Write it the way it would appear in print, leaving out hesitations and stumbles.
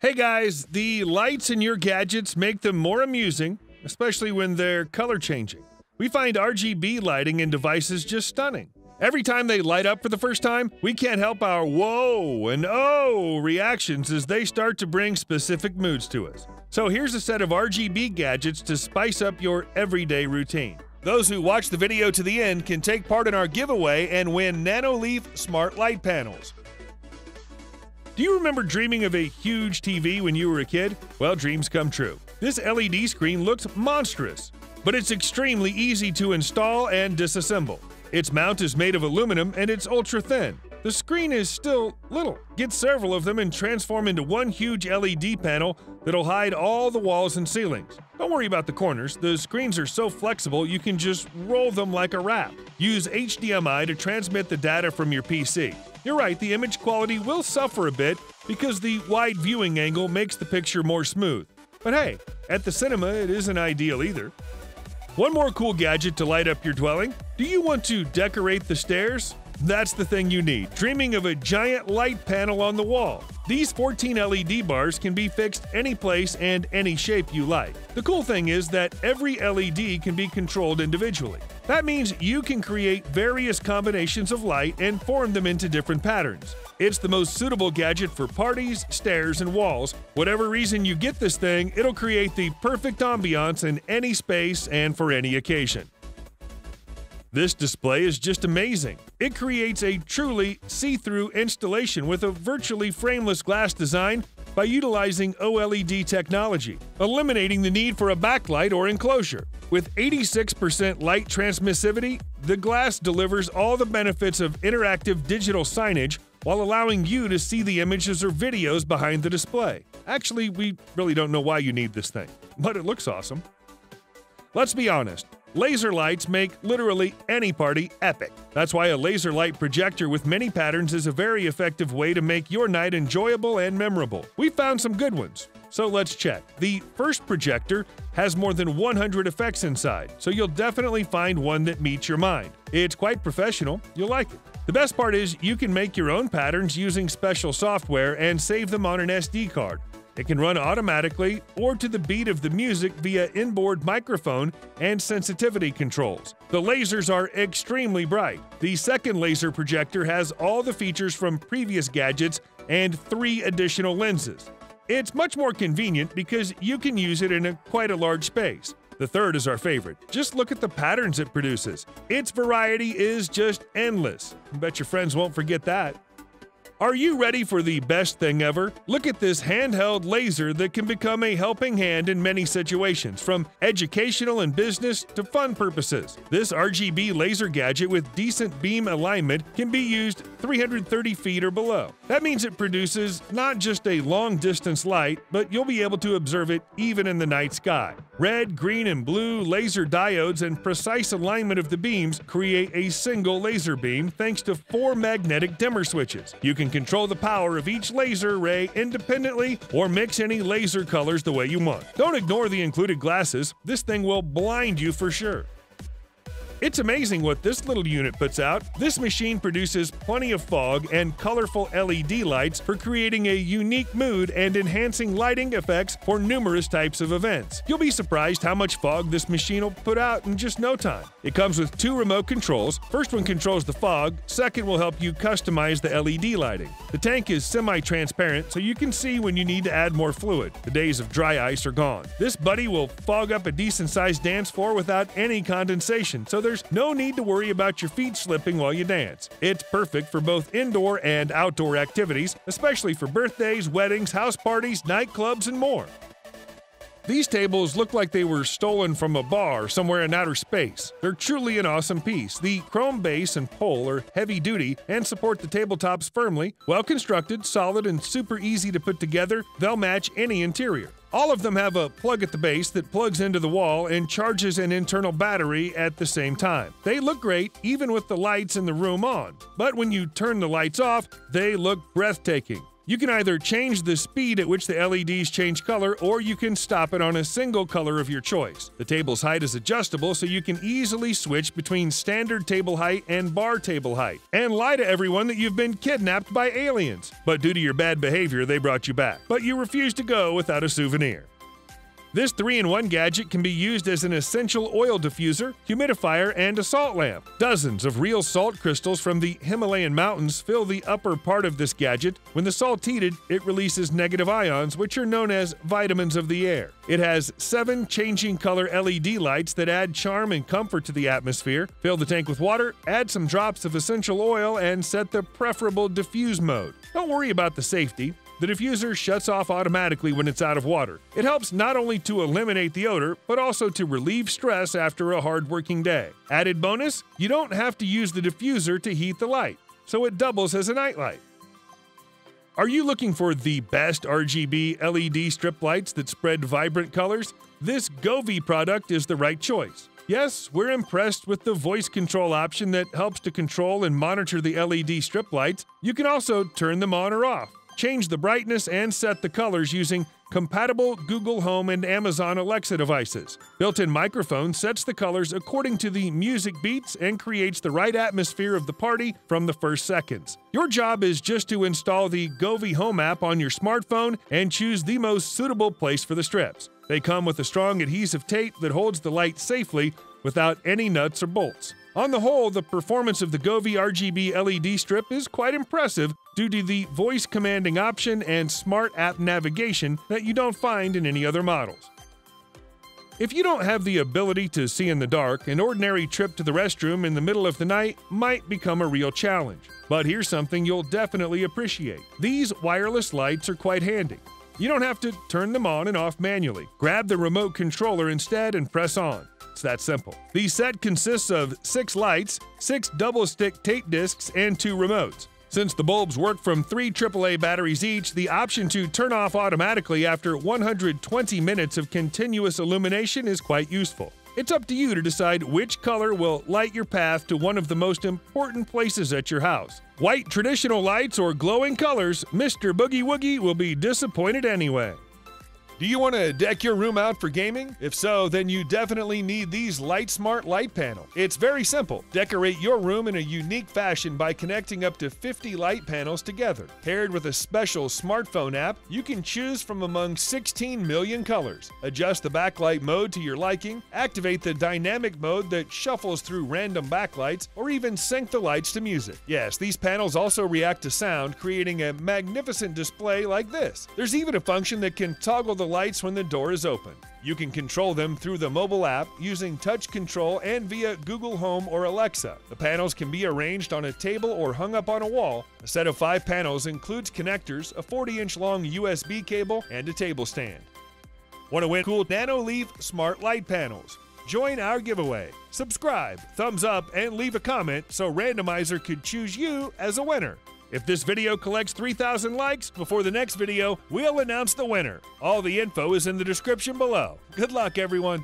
Hey guys, the lights in your gadgets make them more amusing, especially when they're color changing. We find RGB lighting in devices just stunning. Every time they light up for the first time, we can't help our whoa and oh reactions as they start to bring specific moods to us. So here's a set of RGB gadgets to spice up your everyday routine. Those who watch the video to the end can take part in our giveaway and win NanoLeaf Smart Light Panels. Do you remember dreaming of a huge TV when you were a kid? Well, dreams come true. This LED screen looked monstrous, but it's extremely easy to install and disassemble. Its mount is made of aluminum and it's ultra thin. The screen is still little. Get several of them and transform into one huge LED panel that'll hide all the walls and ceilings. Don't worry about the corners. The screens are so flexible you can just roll them like a wrap. Use HDMI to transmit the data from your PC. You're right, the image quality will suffer a bit because the wide viewing angle makes the picture more smooth. But hey, at the cinema it isn't ideal either. One more cool gadget to light up your dwelling. Do you want to decorate the stairs? That's the thing you need. Dreaming of a giant light panel on the wall. These 14 LED bars can be fixed any place and any shape you like. The cool thing is that every LED can be controlled individually. That means you can create various combinations of light and form them into different patterns. It's the most suitable gadget for parties, stairs, and walls. Whatever reason you get this thing, it'll create the perfect ambiance in any space and for any occasion. This display is just amazing. It creates a truly see-through installation with a virtually frameless glass design by utilizing OLED technology, eliminating the need for a backlight or enclosure. With 86% light transmissivity, the glass delivers all the benefits of interactive digital signage while allowing you to see the images or videos behind the display. Actually, we really don't know why you need this thing, but it looks awesome. Let's be honest. Laser lights make literally any party epic. That's why a laser light projector with many patterns is a very effective way to make your night enjoyable and memorable. We found some good ones, so let's check. The first projector has more than 100 effects inside, so you'll definitely find one that meets your mind. It's quite professional, you'll like it. The best part is you can make your own patterns using special software and save them on an SD card. It can run automatically or to the beat of the music via inboard microphone and sensitivity controls. The lasers are extremely bright. The second laser projector has all the features from previous gadgets and 3 additional lenses. It's much more convenient because you can use it in quite a large space. The third is our favorite. Just look at the patterns it produces. Its variety is just endless. I bet your friends won't forget that. Are you ready for the best thing ever? Look at this handheld laser that can become a helping hand in many situations, from educational and business to fun purposes. This RGB laser gadget with decent beam alignment can be used 330 feet or below. That means it produces not just a long-distance light, but you'll be able to observe it even in the night sky. Red, green, and blue laser diodes and precise alignment of the beams create a single laser beam thanks to 4 magnetic dimmer switches. You can control the power of each laser ray independently or mix any laser colors the way you want. Don't ignore the included glasses. This thing will blind you for sure. It's amazing what this little unit puts out. This machine produces plenty of fog and colorful LED lights for creating a unique mood and enhancing lighting effects for numerous types of events. You'll be surprised how much fog this machine will put out in just no time. It comes with 2 remote controls. First one controls the fog, second will help you customize the LED lighting. The tank is semi-transparent so you can see when you need to add more fluid. The days of dry ice are gone. This buddy will fog up a decent-sized dance floor without any condensation, so there's no need to worry about your feet slipping while you dance. It's perfect for both indoor and outdoor activities, especially for birthdays, weddings, house parties, nightclubs, and more. These tables look like they were stolen from a bar somewhere in outer space. They're truly an awesome piece. The chrome base and pole are heavy duty and support the tabletops firmly. Well constructed, solid, and super easy to put together, they'll match any interior. All of them have a plug at the base that plugs into the wall and charges an internal battery at the same time. They look great even with the lights in the room on, but when you turn the lights off, they look breathtaking. You can either change the speed at which the LEDs change color, or you can stop it on a single color of your choice. The table's height is adjustable, so you can easily switch between standard table height and bar table height, and lie to everyone that you've been kidnapped by aliens. But due to your bad behavior, they brought you back. But you refused to go without a souvenir. This 3-in-1 gadget can be used as an essential oil diffuser, humidifier, and a salt lamp. Dozens of real salt crystals from the Himalayan mountains fill the upper part of this gadget. When the salt's heated, it releases negative ions, which are known as vitamins of the air. It has 7 changing color LED lights that add charm and comfort to the atmosphere. Fill the tank with water, add some drops of essential oil, and set the preferable diffuse mode. Don't worry about the safety. The diffuser shuts off automatically when it's out of water. It helps not only to eliminate the odor, but also to relieve stress after a hard working day. Added bonus, you don't have to use the diffuser to heat the light, so it doubles as a nightlight. Are you looking for the best RGB LED strip lights that spread vibrant colors? This Govee product is the right choice. Yes, we're impressed with the voice control option that helps to control and monitor the LED strip lights. You can also turn them on or off, change the brightness, and set the colors using compatible Google Home and Amazon Alexa devices. Built-in microphone sets the colors according to the music beats and creates the right atmosphere of the party from the first seconds. Your job is just to install the Govee Home app on your smartphone and choose the most suitable place for the strips. They come with a strong adhesive tape that holds the light safely without any nuts or bolts. On the whole, the performance of the Govee RGB LED strip is quite impressive due to the voice commanding option and smart app navigation that you don't find in any other models. If you don't have the ability to see in the dark, an ordinary trip to the restroom in the middle of the night might become a real challenge. But here's something you'll definitely appreciate. These wireless lights are quite handy. You don't have to turn them on and off manually. Grab the remote controller instead and press on. It's that simple. The set consists of 6 lights, 6 double-stick tape discs, and 2 remotes. Since the bulbs work from 3 AAA batteries each, the option to turn off automatically after 120 minutes of continuous illumination is quite useful. It's up to you to decide which color will light your path to one of the most important places at your house. White traditional lights or glowing colors, Mr. Boogie Woogie will be disappointed anyway. Do you want to deck your room out for gaming? If so, then you definitely need these Lifesmart light panels. It's very simple. Decorate your room in a unique fashion by connecting up to 50 light panels together. Paired with a special smartphone app, you can choose from among 16 million colors. Adjust the backlight mode to your liking, activate the dynamic mode that shuffles through random backlights, or even sync the lights to music. Yes, these panels also react to sound, creating a magnificent display like this. There's even a function that can toggle the lights when the door is open. You can control them through the mobile app using touch control and via Google Home or Alexa. The panels can be arranged on a table or hung up on a wall. A set of 5 panels includes connectors, a 40-inch long USB cable, and a table stand. Want to win cool NanoLeaf Smart Light Panels? Join our giveaway. Subscribe, thumbs up, and leave a comment so Randomizer could choose you as a winner. If this video collects 3,000 likes before the next video, we'll announce the winner. All the info is in the description below. Good luck, everyone.